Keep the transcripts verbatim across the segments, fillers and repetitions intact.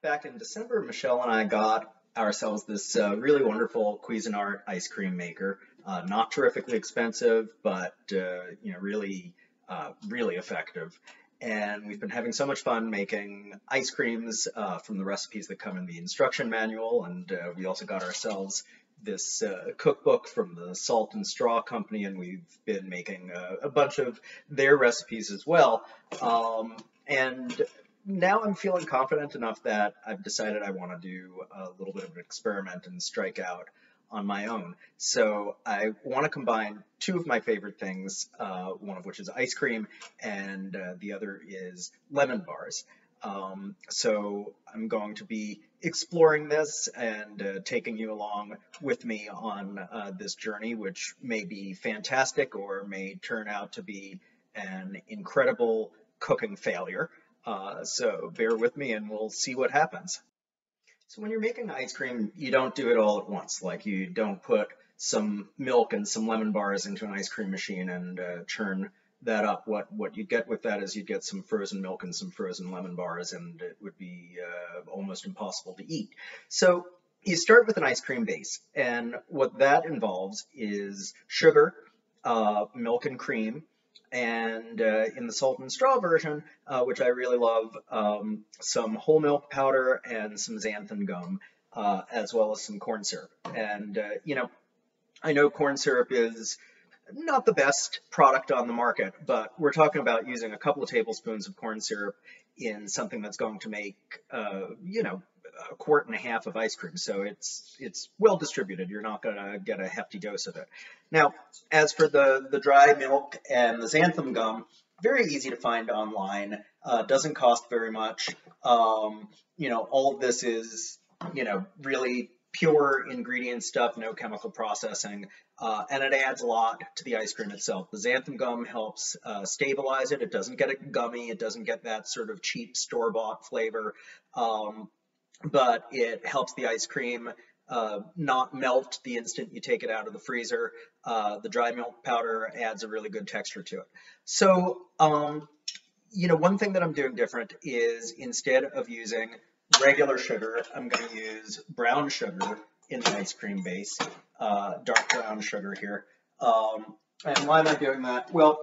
Back in December, Michelle and I got ourselves this uh, really wonderful Cuisinart ice cream maker. Uh, not terrifically expensive, but uh, you know, really, uh, really effective. And we've been having so much fun making ice creams uh, from the recipes that come in the instruction manual. And uh, we also got ourselves this uh, cookbook from the Salt and Straw company, and we've been making a, a bunch of their recipes as well. Um, and Now I'm feeling confident enough that I've decided I want to do a little bit of an experiment and strike out on my own. So I want to combine two of my favorite things, uh, one of which is ice cream and uh, the other is lemon bars. Um, so I'm going to be exploring this and uh, taking you along with me on uh, this journey, which may be fantastic or may turn out to be an incredible cooking failure. Uh, so bear with me and we'll see what happens. So when you're making ice cream, you don't do it all at once. Like, you don't put some milk and some lemon bars into an ice cream machine and uh, churn that up. What, what you'd get with that is you'd get some frozen milk and some frozen lemon bars, and it would be uh, almost impossible to eat. So you start with an ice cream base, and what that involves is sugar, uh, milk and cream, and uh, in the Salt and Straw version, uh, which I really love, um, some whole milk powder and some xanthan gum, uh, as well as some corn syrup. And, uh, you know, I know corn syrup is not the best product on the market, but we're talking about using a couple of tablespoons of corn syrup in something that's going to make, uh, you know, a quart and a half of ice cream. So it's it's well distributed. You're not going to get a hefty dose of it. Now, as for the, the dry milk and the xanthan gum, very easy to find online. Uh, doesn't cost very much. Um, you know, all of this is, you know, really pure ingredient stuff, no chemical processing, uh, and it adds a lot to the ice cream itself. The xanthan gum helps uh, stabilize it. It doesn't get it gummy. It doesn't get that sort of cheap store-bought flavor, um, but it helps the ice cream uh, not melt the instant you take it out of the freezer. Uh, the dry milk powder adds a really good texture to it. So, um, you know, one thing that I'm doing different is, instead of using regular sugar, I'm going to use brown sugar in the ice cream base, uh, dark brown sugar here. Um, and why am I doing that? Well,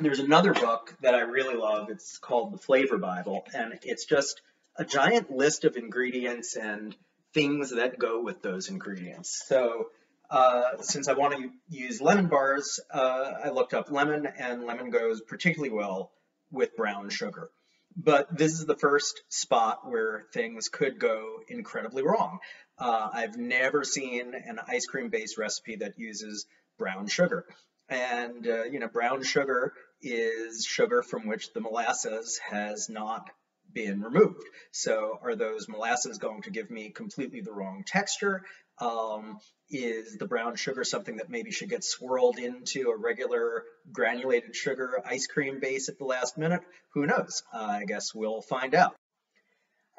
there's another book that I really love. It's called The Flavor Bible, and it's just a giant list of ingredients and things that go with those ingredients. So uh, since I want to use lemon bars, uh, I looked up lemon, and lemon goes particularly well with brown sugar. But this is the first spot where things could go incredibly wrong. Uh, I've never seen an ice cream-based recipe that uses brown sugar. And, uh, you know, brown sugar is sugar from which the molasses has not been removed. So are those molasses going to give me completely the wrong texture? Um, is the brown sugar something that maybe should get swirled into a regular granulated sugar ice cream base at the last minute? Who knows? Uh, I guess we'll find out.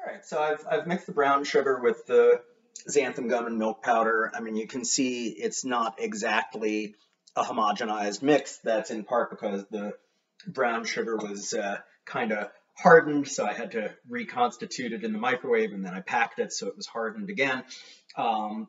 All right, so I've, I've mixed the brown sugar with the xanthan gum and milk powder. I mean, you can see it's not exactly a homogenized mix. That's in part because the brown sugar was uh, kind of hardened, so I had to reconstitute it in the microwave, and then I packed it so it was hardened again. Um,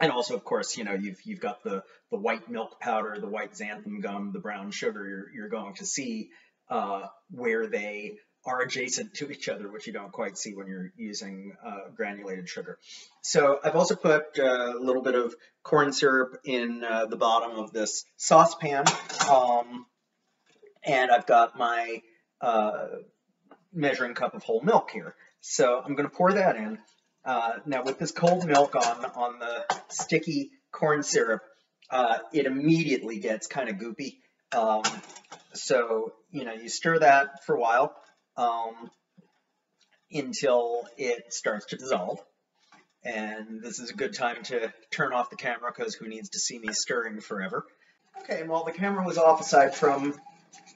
and also, of course, you know, you've you've got the the white milk powder, the white xanthan gum, the brown sugar. You're you're going to see uh, where they are adjacent to each other, which you don't quite see when you're using uh, granulated sugar. So I've also put a little bit of corn syrup in uh, the bottom of this saucepan, um, and I've got my uh, measuring cup of whole milk here. So I'm going to pour that in. Uh, now, with this cold milk on, on the sticky corn syrup, uh, it immediately gets kind of goopy. Um, so, you know, you stir that for a while um, until it starts to dissolve. And this is a good time to turn off the camera, because who needs to see me stirring forever? Okay, and while the camera was off, aside from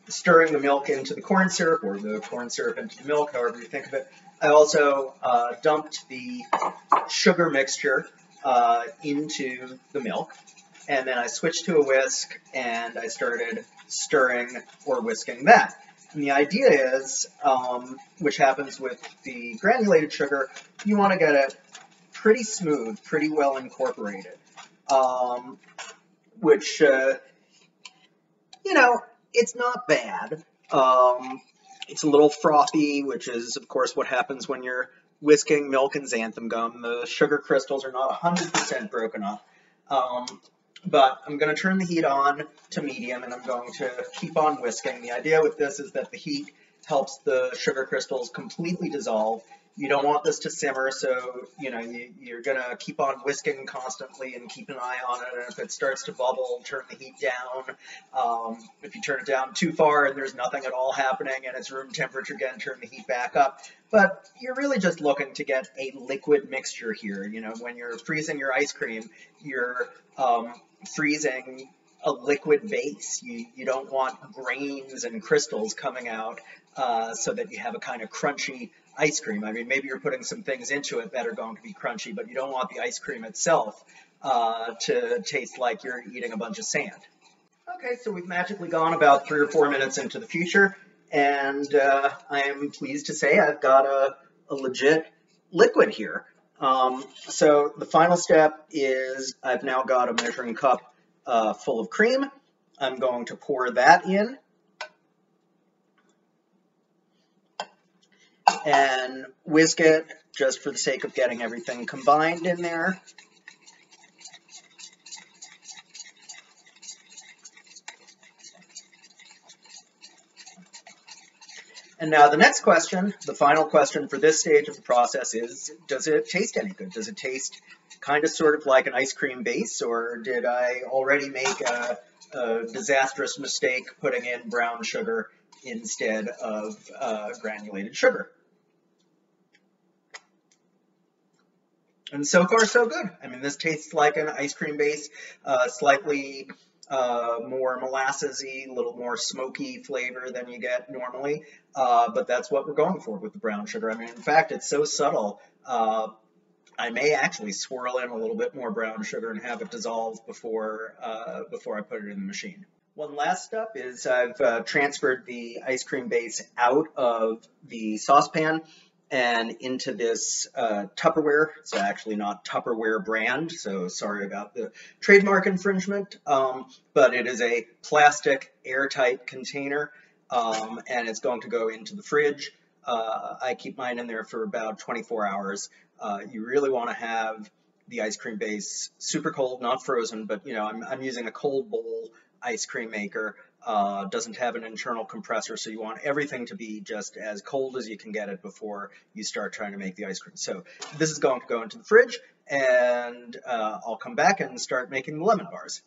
stirring the milk into the corn syrup, or the corn syrup into the milk, however you think of it, I also uh, dumped the sugar mixture uh, into the milk, and then I switched to a whisk and I started stirring or whisking that. And the idea is, um, which happens with the granulated sugar, you want to get it pretty smooth, pretty well incorporated, um, which, uh, you know, it's not bad. Um, it's a little frothy, which is, of course, what happens when you're whisking milk and xanthan gum. The sugar crystals are not one hundred percent broken up. Um, but I'm going to turn the heat on to medium, and I'm going to keep on whisking. The idea with this is that the heat helps the sugar crystals completely dissolve. You don't want this to simmer, so you know, you, you're going to keep on whisking constantly and keep an eye on it. And if it starts to bubble, turn the heat down. Um, if you turn it down too far and there's nothing at all happening and it's room temperature again, turn the heat back up. But you're really just looking to get a liquid mixture here. You know, when you're freezing your ice cream, you're um, freezing a liquid base. You, you don't want grains and crystals coming out uh, so that you have a kind of crunchy ice cream. I mean, maybe you're putting some things into it that are going to be crunchy, but you don't want the ice cream itself uh, to taste like you're eating a bunch of sand. Okay, so we've magically gone about three or four minutes into the future, and uh, I am pleased to say I've got a, a legit liquid here. Um, so the final step is I've now got a measuring cup uh, full of cream. I'm going to pour that in. And whisk it just for the sake of getting everything combined in there. And now the next question, the final question for this stage of the process is, does it taste any good? Does it taste kind of sort of like an ice cream base, or did I already make a, a disastrous mistake putting in brown sugar instead of uh, granulated sugar? And so far, so good. I mean, this tastes like an ice cream base, uh, slightly uh, more molassesy, a little more smoky flavor than you get normally, uh, but that's what we're going for with the brown sugar. I mean, in fact, it's so subtle, uh, I may actually swirl in a little bit more brown sugar and have it dissolve before, uh, before I put it in the machine. One last step is I've uh, transferred the ice cream base out of the saucepan and into this uh, Tupperware. It's actually not Tupperware brand, so sorry about the trademark infringement, um, but it is a plastic airtight container, um, and it's going to go into the fridge. Uh, I keep mine in there for about twenty-four hours. Uh, you really want to have the ice cream base super cold, not frozen, but you know, I'm, I'm using a cold bowl ice cream maker. Uh, doesn't have an internal compressor, so you want everything to be just as cold as you can get it before you start trying to make the ice cream. So this is going to go into the fridge, and uh, I'll come back and start making the lemon bars.